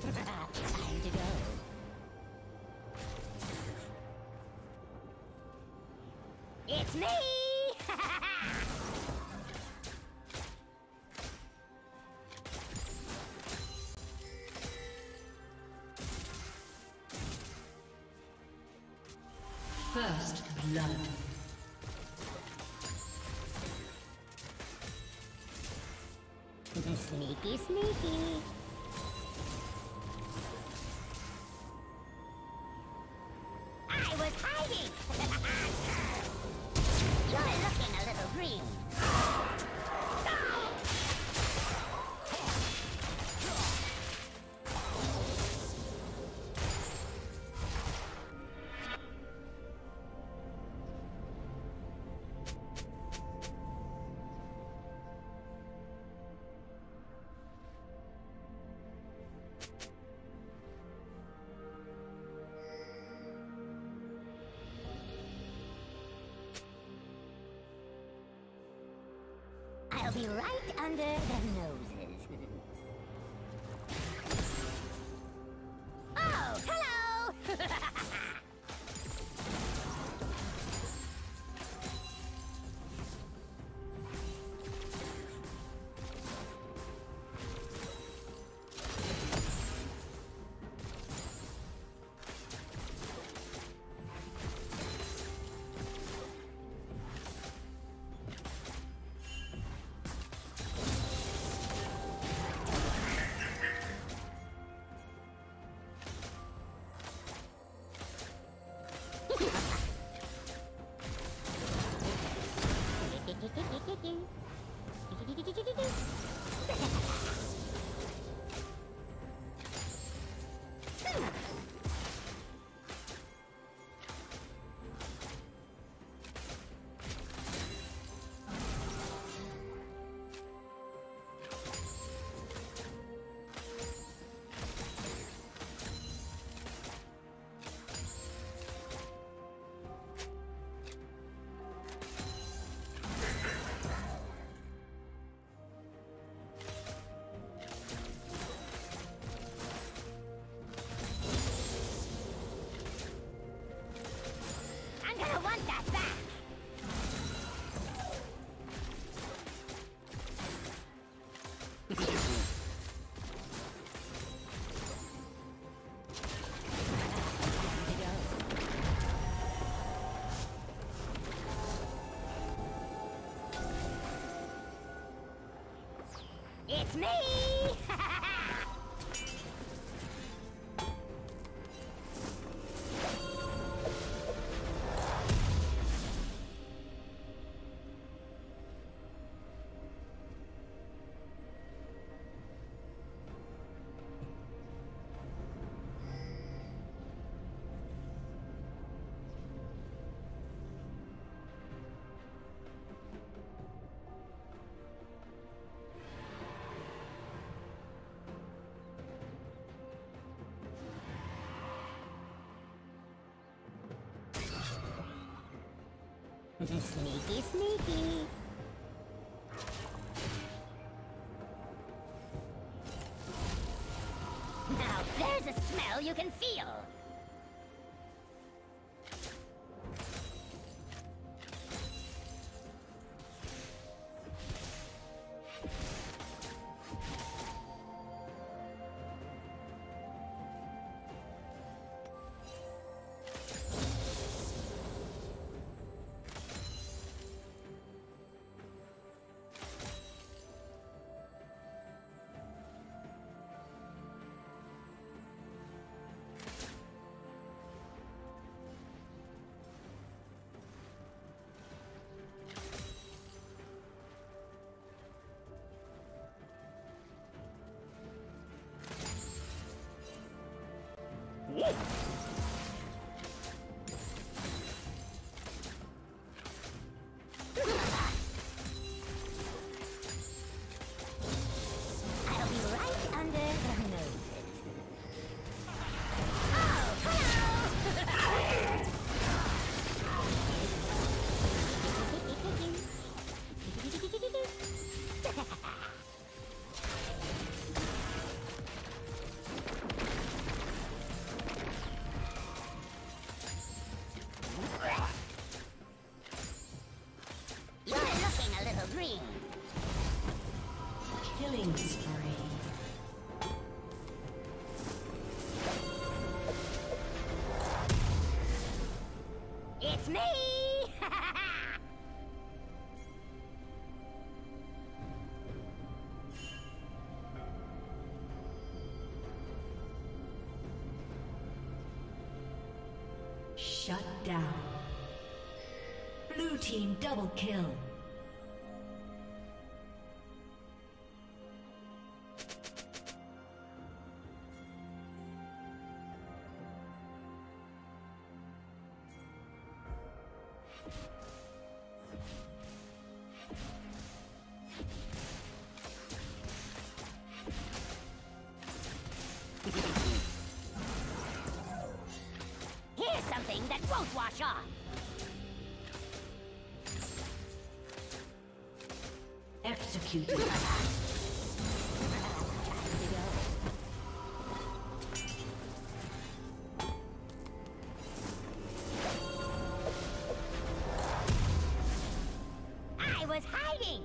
Time to go. It's me! First blood. Sneaky, sneaky. I was hiding. You're looking a little green. I'll be right under their noses. Oh, hello! It's me! Sneaky, sneaky. Now there's a smell you can feel. Shut down. Blue team double kill. That won't wash off. Executed. I was hiding.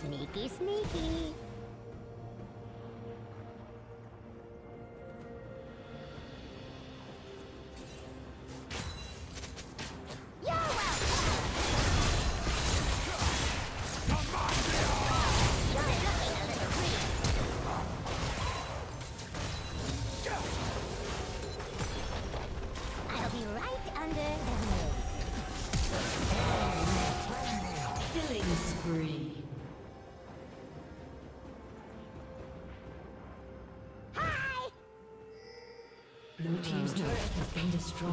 Sneaky, sneaky. Blue team's turret has been destroyed.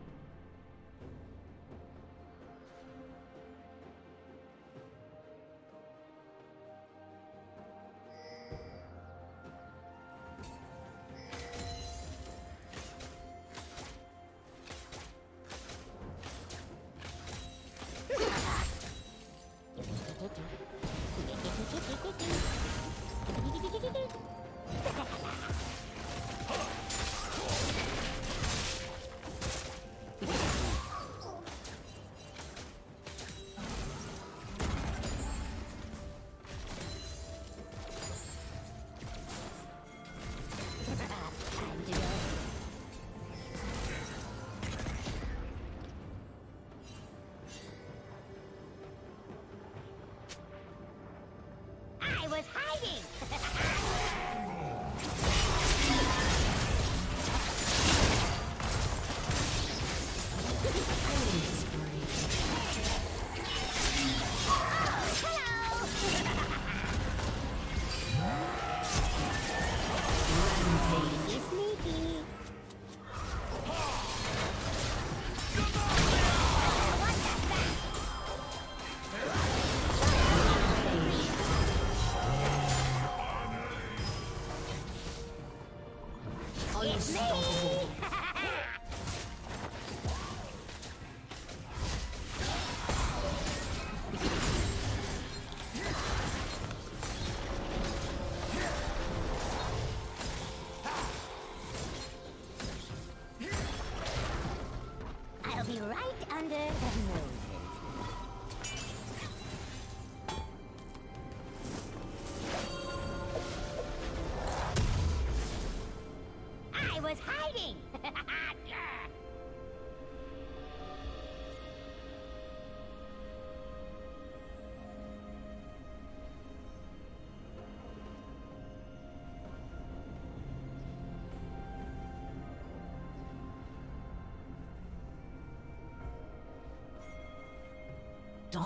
I was hiding.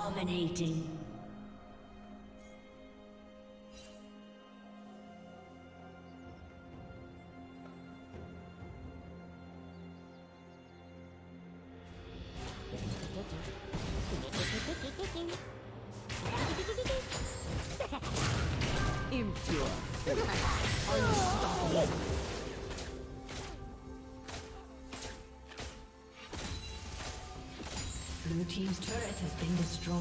Dominating. Team's turret has been destroyed.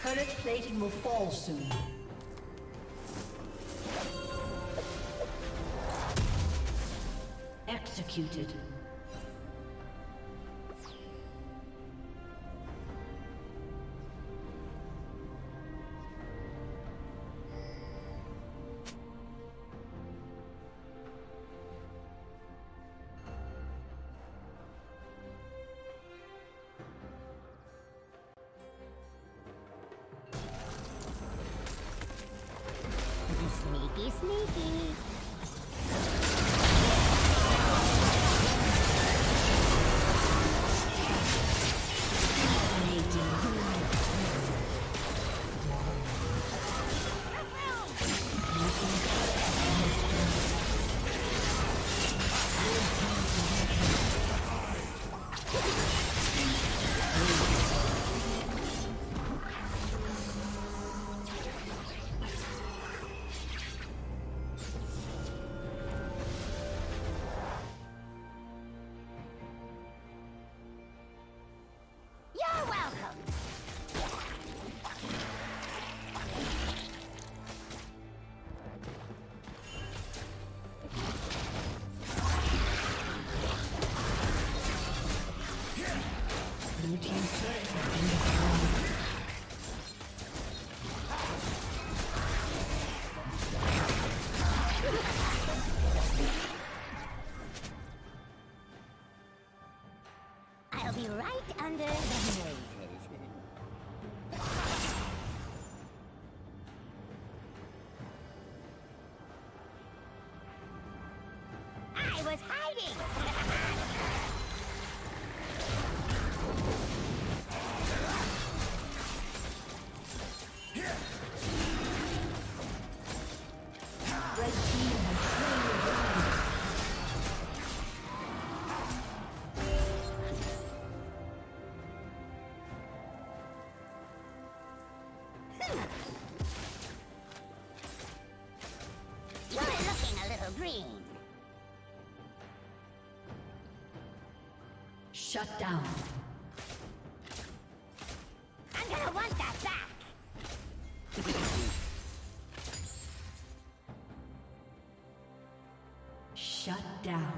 Turret plating will fall soon. Executed. Shut down. I'm gonna want that back. Shut down.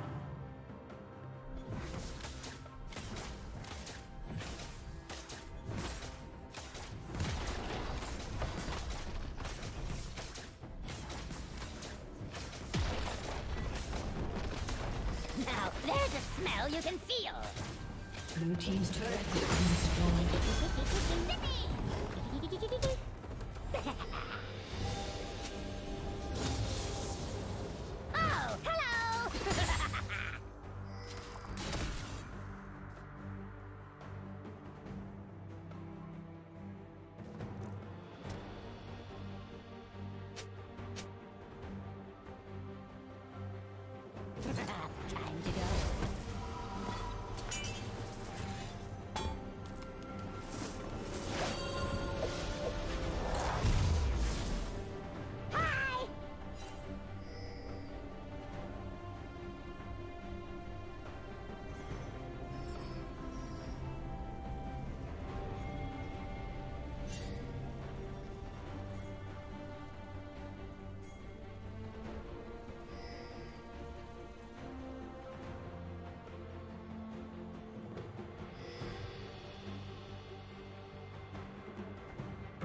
Now, there's a smell you can feel. Blue team's turret has been destroyed. Oh, hello! Time to go.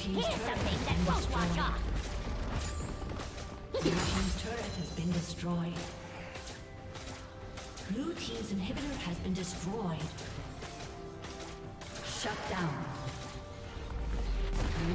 Here's something that won't watch off. Blue team's turret has been destroyed. Blue team's inhibitor has been destroyed. Shut down. Blue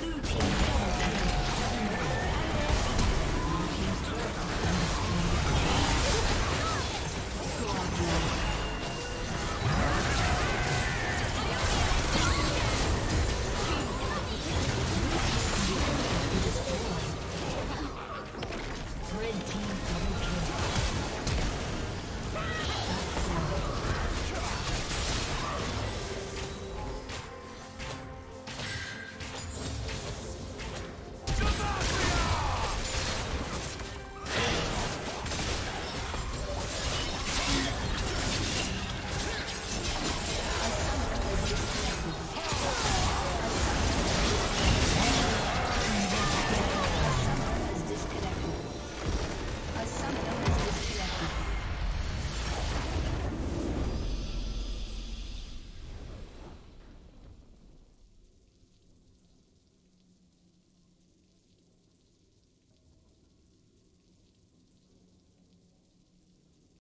Blue team.